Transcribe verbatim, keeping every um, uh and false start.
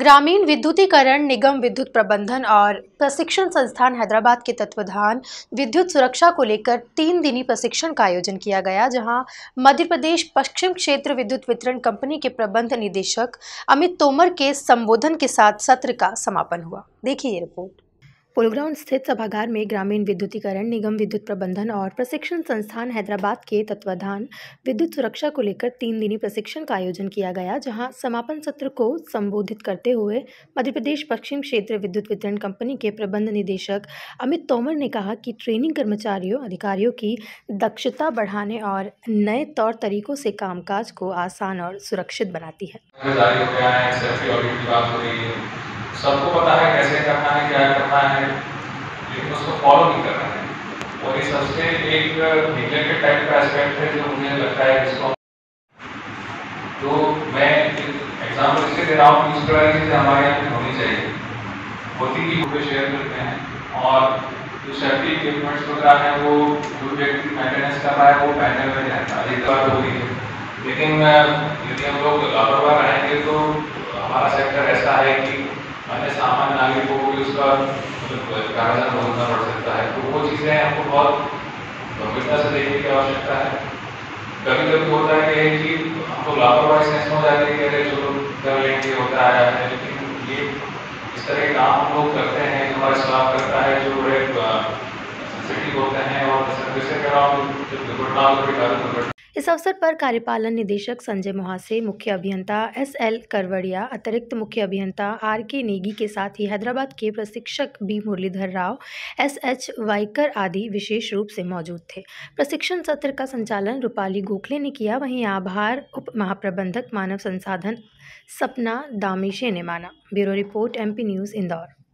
ग्रामीण विद्युतीकरण निगम विद्युत प्रबंधन और प्रशिक्षण संस्थान हैदराबाद के तत्वाधान विद्युत सुरक्षा को लेकर तीन दिनी प्रशिक्षण का आयोजन किया गया, जहां मध्य प्रदेश पश्चिम क्षेत्र विद्युत वितरण कंपनी के प्रबंध निदेशक अमित तोमर के संबोधन के साथ सत्र का समापन हुआ। देखिए ये रिपोर्ट। पोलोग्राउंड स्थित सभागार में ग्रामीण विद्युतीकरण निगम विद्युत प्रबंधन और प्रशिक्षण संस्थान हैदराबाद के तत्वाधान विद्युत सुरक्षा को लेकर तीन दिनी प्रशिक्षण का आयोजन किया गया, जहां समापन सत्र को संबोधित करते हुए मध्य प्रदेश पश्चिम क्षेत्र विद्युत वितरण कंपनी के प्रबंध निदेशक अमित तोमर ने कहा कि ट्रेनिंग कर्मचारियों अधिकारियों की दक्षता बढ़ाने और नए तौर तरीकों से कामकाज को आसान और सुरक्षित बनाती है। सबको पता है कैसे करना है, क्या करना है, लेकिन उसको फॉलो नहीं कर रहा है। और ये सबसे एक निगलेक्टेड टाइप का एस्पेक्ट है जो मुझे लगता है इसको। तो मैं एग्जाम्पल इसलिए दे रहा हूँ कि इस तरह की चीज़ें हमारे यहाँ होनी चाहिए, होती ही वो शेयर करते हैं। और जो सेफ्टी इक्विपमेंट्स वगैरह हैं वो जो व्यक्ति मेंटेनेंस कर रहा है वो पहले में रहता है, बात हो रही है। लेकिन यदि हम लोग लापरवाह रहेंगे तो हमारा सेक्टर ऐसा है कि मैंने सामान्य नागरिक को भी उसका कागजात भोगना पड़ सकता है। तो वो चीज़ें हमको बहुत गंभीरता से देखने की आवश्यकता है। कभी कभी होता है कि हमको लापरवाही सेंस हो जाती है, अरे चलो कर लेंगे, होता है। लेकिन ये इस तरह के काम हम लोग करते हैं, हमारे खिलाफ करता है जो बड़े सेंसिटिव होते हैं। और सर्विसें कराओ जब दुर्घटना होती है। इस अवसर पर कार्यपालन निदेशक संजय मोहासे, मुख्य अभियंता एसएल करवड़िया, अतिरिक्त मुख्य अभियंता आरके नेगी के साथ ही हैदराबाद के प्रशिक्षक बी मुरलीधर राव, एसएच वाईकर आदि विशेष रूप से मौजूद थे। प्रशिक्षण सत्र का संचालन रूपाली गोखले ने किया, वहीं आभार उप महाप्रबंधक मानव संसाधन सपना दामिशे ने माना। Bureau report MP news Indore.